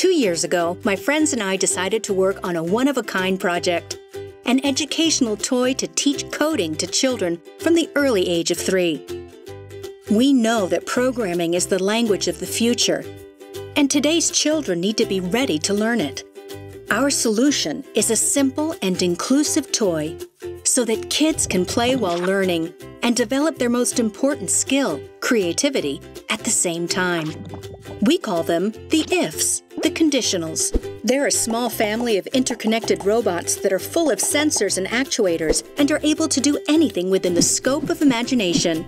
2 years ago, my friends and I decided to work on a one-of-a-kind project, an educational toy to teach coding to children from the early age of 3. We know that programming is the language of the future, and today's children need to be ready to learn it. Our solution is a simple and inclusive toy so that kids can play while learning and develop their most important skill, creativity, at the same time. We call them the Ifs, the conditionals. They're a small family of interconnected robots that are full of sensors and actuators and are able to do anything within the scope of imagination.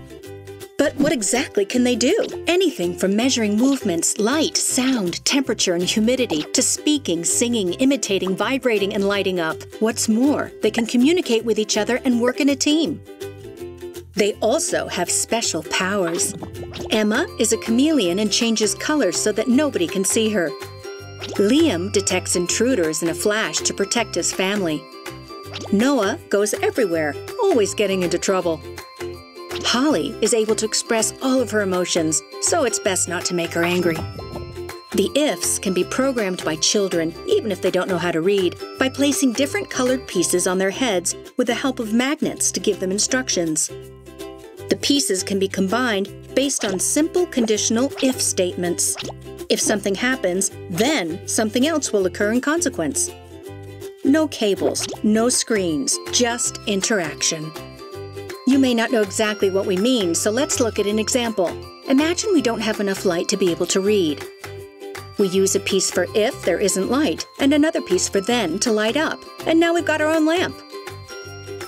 But what exactly can they do? Anything from measuring movements, light, sound, temperature, and humidity, to speaking, singing, imitating, vibrating, and lighting up. What's more, they can communicate with each other and work in a team. They also have special powers. Emma is a chameleon and changes colors so that nobody can see her. Liam detects intruders in a flash to protect his family. Noah goes everywhere, always getting into trouble. Polly is able to express all of her emotions, so it's best not to make her angry. The Ifs can be programmed by children, even if they don't know how to read, by placing different colored pieces on their heads with the help of magnets to give them instructions. The pieces can be combined based on simple conditional if statements. If something happens, then something else will occur in consequence. No cables, no screens, just interaction. You may not know exactly what we mean, so let's look at an example. Imagine we don't have enough light to be able to read. We use a piece for if there isn't light, and another piece for then to light up, and now we've got our own lamp.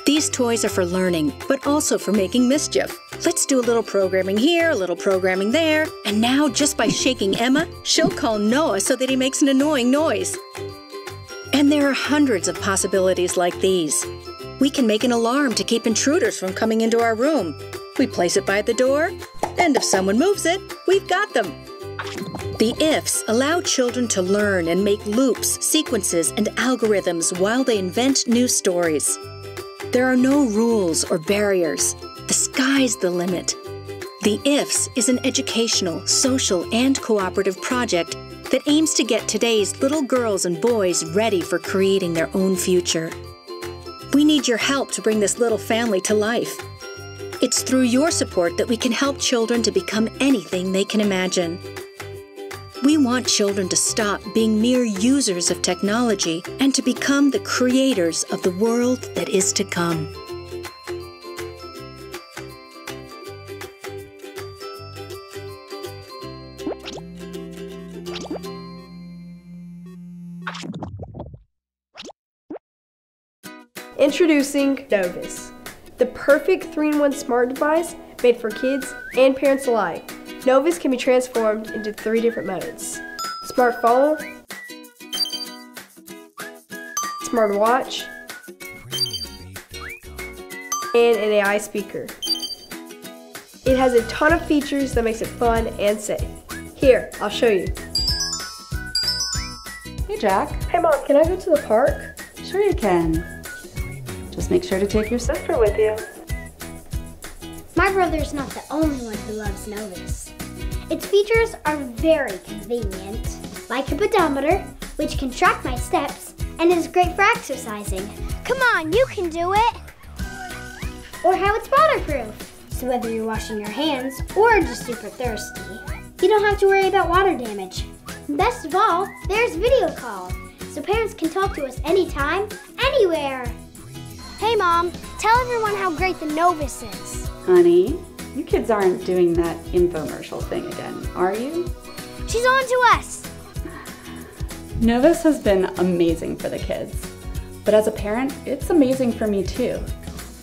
These toys are for learning, but also for making mischief. Let's do a little programming here, a little programming there, and now just by shaking Emma, she'll call Noah so that he makes an annoying noise. And there are hundreds of possibilities like these. We can make an alarm to keep intruders from coming into our room. We place it by the door, and if someone moves it, we've got them. The Ifs allow children to learn and make loops, sequences, and algorithms while they invent new stories. There are no rules or barriers. The sky's the limit. The Ifs is an educational, social, and cooperative project that aims to get today's little girls and boys ready for creating their own future. We need your help to bring this little family to life. It's through your support that we can help children to become anything they can imagine. We want children to stop being mere users of technology and to become the creators of the world that is to come. Introducing Novus, the perfect 3-in-1 smart device made for kids and parents alike. Novus can be transformed into 3 different modes: smartphone, smartwatch, and an AI speaker. It has a ton of features that makes it fun and safe. Here, I'll show you. Hey Jack. Hey Mom, can I go to the park? Sure you can. Just make sure to take your sister with you. My brother's not the only one who loves Novus. Its features are very convenient, like a pedometer, which can track my steps and is great for exercising. Come on, you can do it! Or how it's waterproof, so whether you're washing your hands or just super thirsty, you don't have to worry about water damage. Best of all, there's video call, so parents can talk to us anytime, anywhere. Hey Mom, tell everyone how great the Novus is. Honey, you kids aren't doing that infomercial thing again, are you? She's on to us! Novus has been amazing for the kids, but as a parent, it's amazing for me too.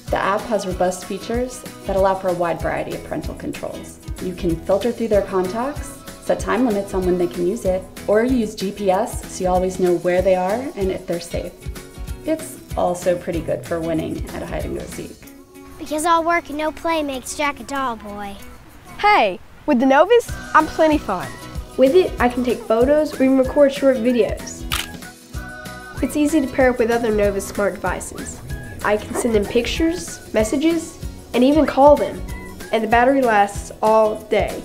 The app has robust features that allow for a wide variety of parental controls. You can filter through their contacts, set time limits on when they can use it, or use GPS so you always know where they are and if they're safe. It's also pretty good for winning at a hide-and-go-seek. Because all work and no play makes Jack a doll boy. Hey, with the Novus, I'm plenty fun. With it, I can take photos or even record short videos. It's easy to pair up with other Novus smart devices. I can send them pictures, messages, and even call them. And the battery lasts all day.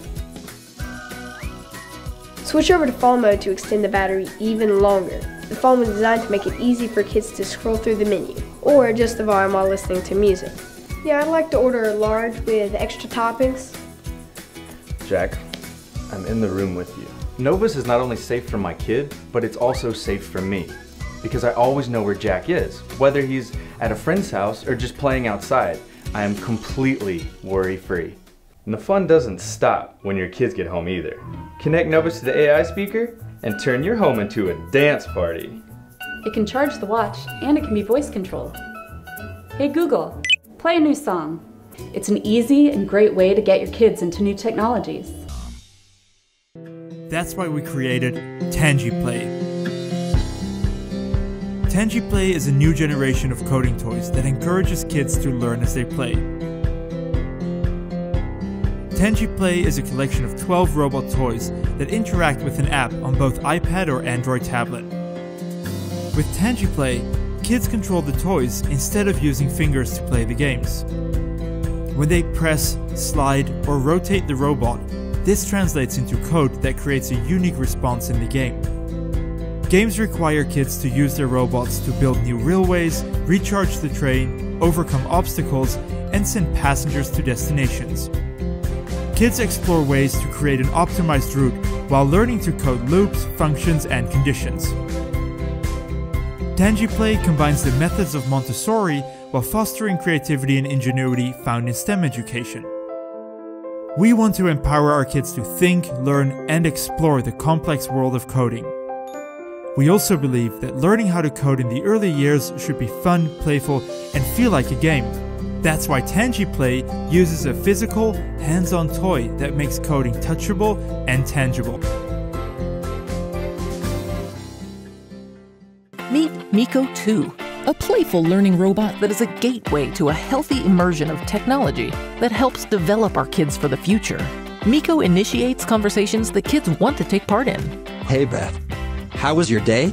Switch over to fall mode to extend the battery even longer. The phone was designed to make it easy for kids to scroll through the menu, or adjust the volume while listening to music. Yeah, I'd like to order a large with extra toppings. Jack, I'm in the room with you. Novus is not only safe for my kid, but it's also safe for me, because I always know where Jack is, whether he's at a friend's house or just playing outside. I am completely worry-free. And the fun doesn't stop when your kids get home either. Connect Novus to the AI speaker, and turn your home into a dance party. It can charge the watch, and it can be voice controlled. Hey Google, play a new song. It's an easy and great way to get your kids into new technologies. That's why we created Tangiplay. Tangiplay is a new generation of coding toys that encourages kids to learn as they play. Tangiplay is a collection of 12 robot toys that interact with an app on both iPad or Android tablet. With Tangiplay, kids control the toys instead of using fingers to play the games. When they press, slide, or rotate the robot, this translates into code that creates a unique response in the game. Games require kids to use their robots to build new railways, recharge the train, overcome obstacles, and send passengers to destinations. Kids explore ways to create an optimized route while learning to code loops, functions, and conditions. Tangiplay combines the methods of Montessori while fostering creativity and ingenuity found in STEM education. We want to empower our kids to think, learn, and explore the complex world of coding. We also believe that learning how to code in the early years should be fun, playful, and feel like a game. That's why Tangiplay uses a physical, hands-on toy that makes coding touchable and tangible. Meet Miko 2, a playful learning robot that is a gateway to a healthy immersion of technology that helps develop our kids for the future. Miko initiates conversations the kids want to take part in. Hey Beth, how was your day?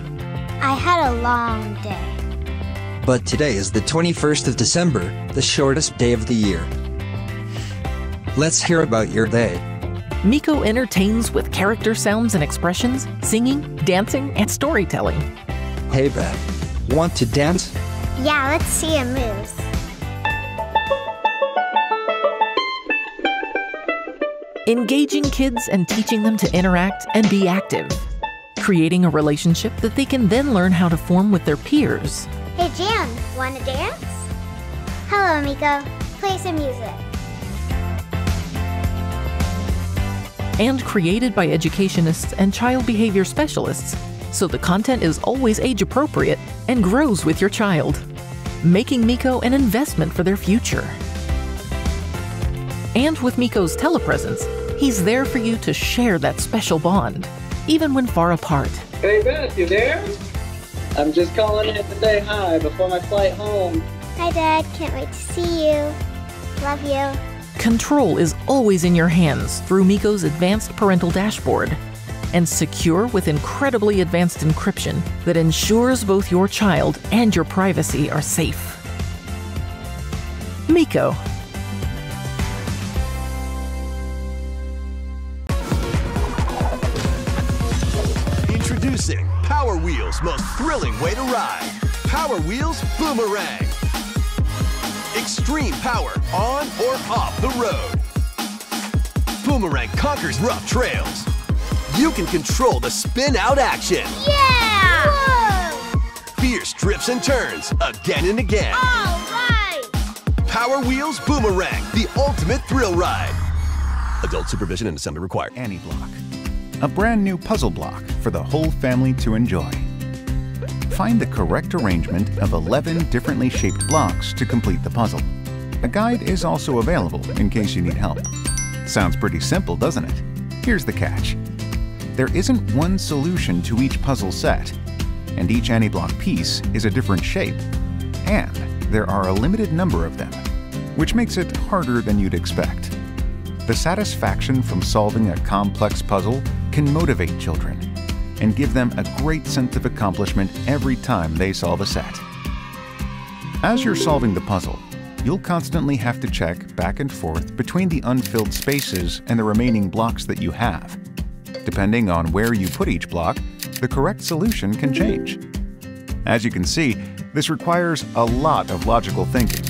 I had a long day. But today is the 21st of December, the shortest day of the year. Let's hear about your day. Miko entertains with character sounds and expressions, singing, dancing, and storytelling. Hey Beth, want to dance? Yeah, let's see a moose. Engaging kids and teaching them to interact and be active. Creating a relationship that they can then learn how to form with their peers. Hey Jan, wanna dance? Hello Miko, play some music. And created by educationists and child behavior specialists, so the content is always age appropriate and grows with your child, making Miko an investment for their future. And with Miko's telepresence, he's there for you to share that special bond, even when far apart. Hey Beth, you there? I'm just calling in to say hi before my flight home. Hi Dad, can't wait to see you. Love you. Control is always in your hands through Miko's advanced parental dashboard, and secure with incredibly advanced encryption that ensures both your child and your privacy are safe. Miko. Introducing Power Wheels' most thrilling way to ride, Power Wheels Boomerang. Extreme power on or off the road. Boomerang conquers rough trails. You can control the spin-out action. Yeah! Whoa! Fierce trips and turns again and again. All right! Power Wheels Boomerang, the ultimate thrill ride. Adult supervision and assembly required. AniBlock. A brand new puzzle block for the whole family to enjoy. Find the correct arrangement of 11 differently shaped blocks to complete the puzzle. A guide is also available in case you need help. Sounds pretty simple, doesn't it? Here's the catch. There isn't one solution to each puzzle set, and each AniBlock piece is a different shape, and there are a limited number of them, which makes it harder than you'd expect. The satisfaction from solving a complex puzzle can motivate children and give them a great sense of accomplishment every time they solve a set. As you're solving the puzzle, you'll constantly have to check back and forth between the unfilled spaces and the remaining blocks that you have. Depending on where you put each block, the correct solution can change. As you can see, this requires a lot of logical thinking.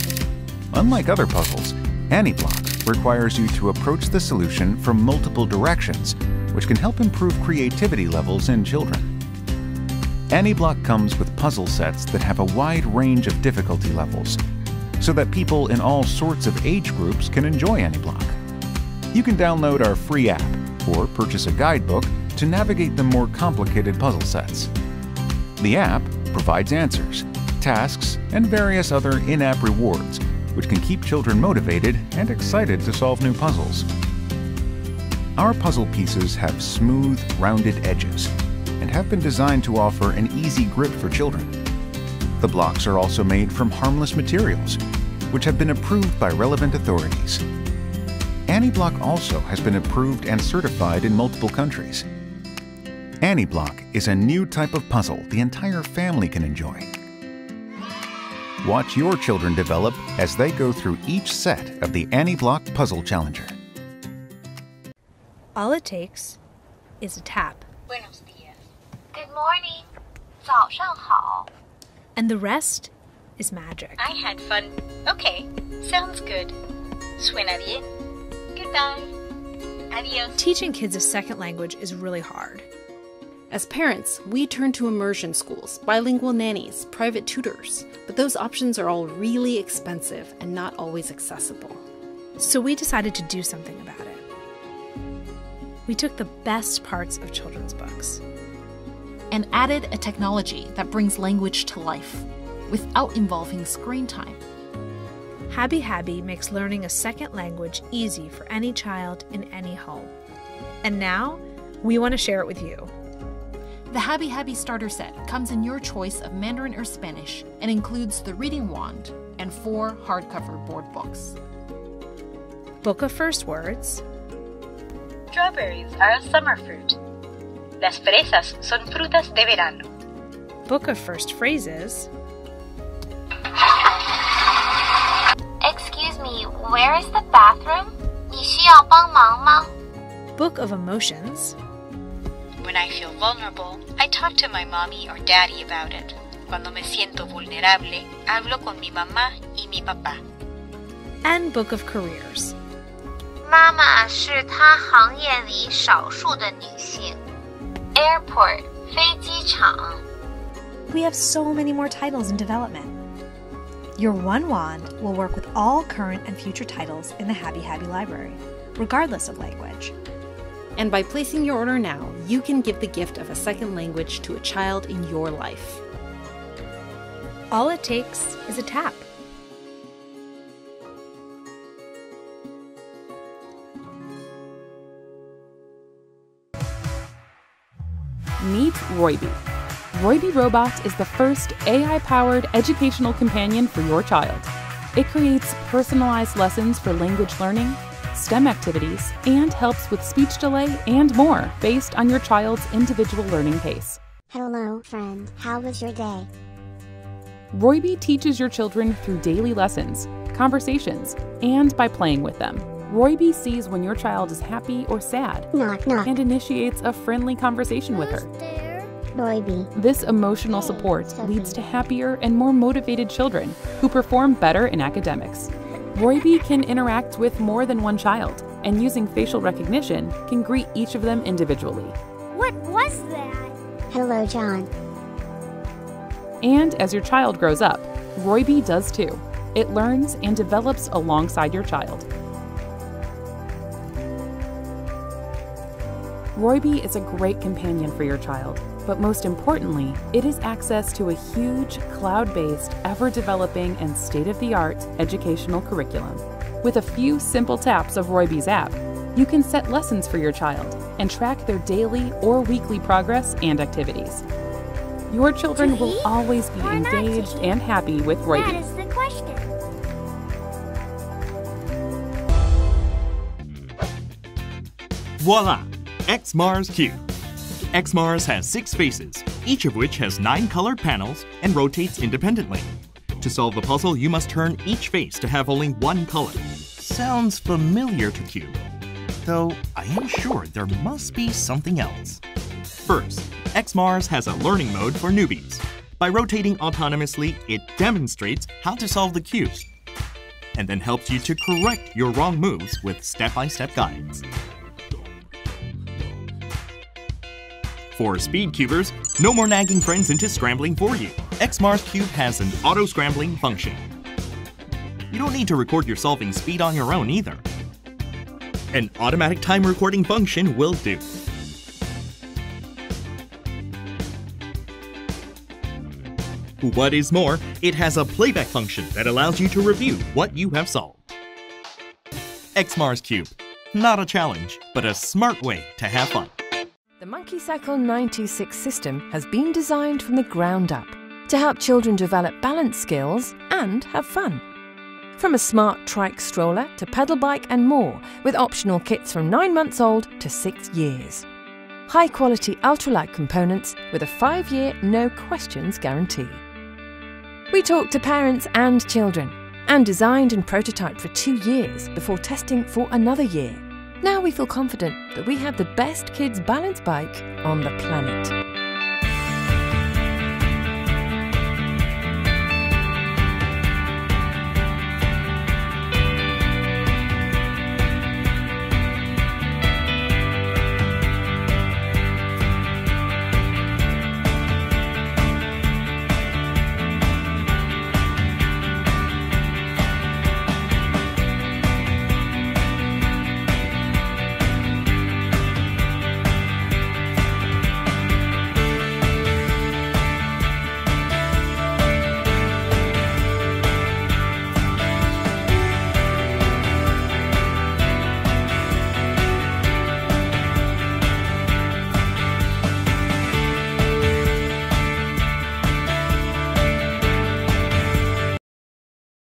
Unlike other puzzles, AniBlock requires you to approach the solution from multiple directions, which can help improve creativity levels in children. AniBlock comes with puzzle sets that have a wide range of difficulty levels, so that people in all sorts of age groups can enjoy AniBlock. You can download our free app or purchase a guidebook to navigate the more complicated puzzle sets. The app provides answers, tasks, and various other in-app rewards, which can keep children motivated and excited to solve new puzzles. Our puzzle pieces have smooth, rounded edges and have been designed to offer an easy grip for children. The blocks are also made from harmless materials, which have been approved by relevant authorities. AniBlock also has been approved and certified in multiple countries. AniBlock is a new type of puzzle the entire family can enjoy. Watch your children develop as they go through each set of the AniBlock Puzzle Challenger. All it takes is a tap. Buenos dias. Good morning. 早上好. And the rest is magic. I had fun. Okay, sounds good. Suena bien. Goodbye. Adios. Teaching kids a second language is really hard. As parents, we turn to immersion schools, bilingual nannies, private tutors, but those options are all really expensive and not always accessible. So we decided to do something about it. We took the best parts of children's books and added a technology that brings language to life without involving screen time. Habbi Habbi makes learning a second language easy for any child in any home. And now, we want to share it with you. The Habbi Habbi Starter Set comes in your choice of Mandarin or Spanish and includes the reading wand and 4 hardcover board books. Book of First Words. Strawberries are a summer fruit. Las fresas son frutas de verano. Book of First Phrases. Excuse me, where is the bathroom? 你需要帮忙吗? Book of Emotions. When I feel vulnerable, I talk to my mommy or daddy about it. Cuando me siento vulnerable, hablo con mi mamá y mi papá. And Book of Careers. Mama 是她行业里少数的女性. Airport, 飞机场. We have so many more titles in development. Your one wand will work with all current and future titles in the Habbi Habbi library, regardless of language. And by placing your order now, you can give the gift of a second language to a child in your life. All it takes is a tap. Meet ROYBI. ROYBI Robot is the first AI-powered educational companion for your child. It creates personalized lessons for language learning, STEM activities, and helps with speech delay and more based on your child's individual learning pace. Hello, friend. How was your day? ROYBI teaches your children through daily lessons, conversations, and by playing with them. ROYBI sees when your child is happy or sad knock, knock, and initiates a friendly conversation with her. ROYBI. This emotional support leads to happier and more motivated children who perform better in academics. ROYBI can interact with more than one child, and using facial recognition can greet each of them individually. What was that? Hello, John. And as your child grows up, ROYBI does too. It learns and develops alongside your child. ROYBI is a great companion for your child, but most importantly, it is access to a huge, cloud-based, ever-developing, and state-of-the-art educational curriculum. With a few simple taps of ROYBI's app, you can set lessons for your child and track their daily or weekly progress and activities. Your children will always be engaged and happy with ROYBI. That is the question. Voila! eX-Mars Q. eX-Mars has 6 faces, each of which has 9 colored panels and rotates independently. To solve the puzzle, you must turn each face to have only 1 color. Sounds familiar to Q. though I am sure there must be something else. First, eX-Mars has a learning mode for newbies. By rotating autonomously, it demonstrates how to solve the cues, and then helps you to correct your wrong moves with step-by-step guides. For speed cubers, no more nagging friends into scrambling for you. eX-Mars Cube has an auto-scrambling function. You don't need to record your solving speed on your own either. An automatic time recording function will do. What is more, it has a playback function that allows you to review what you have solved. eX-Mars Cube, not a challenge, but a smart way to have fun. The MonkeyCycle 926 system has been designed from the ground up to help children develop balance skills and have fun. From a smart trike stroller to pedal bike and more, with optional kits from 9 months old to 6 years. High-quality ultralight components with a 5-year no-questions guarantee. We talked to parents and children and designed and prototyped for 2 years before testing for another year. Now we feel confident that we have the best kids' balance bike on the planet.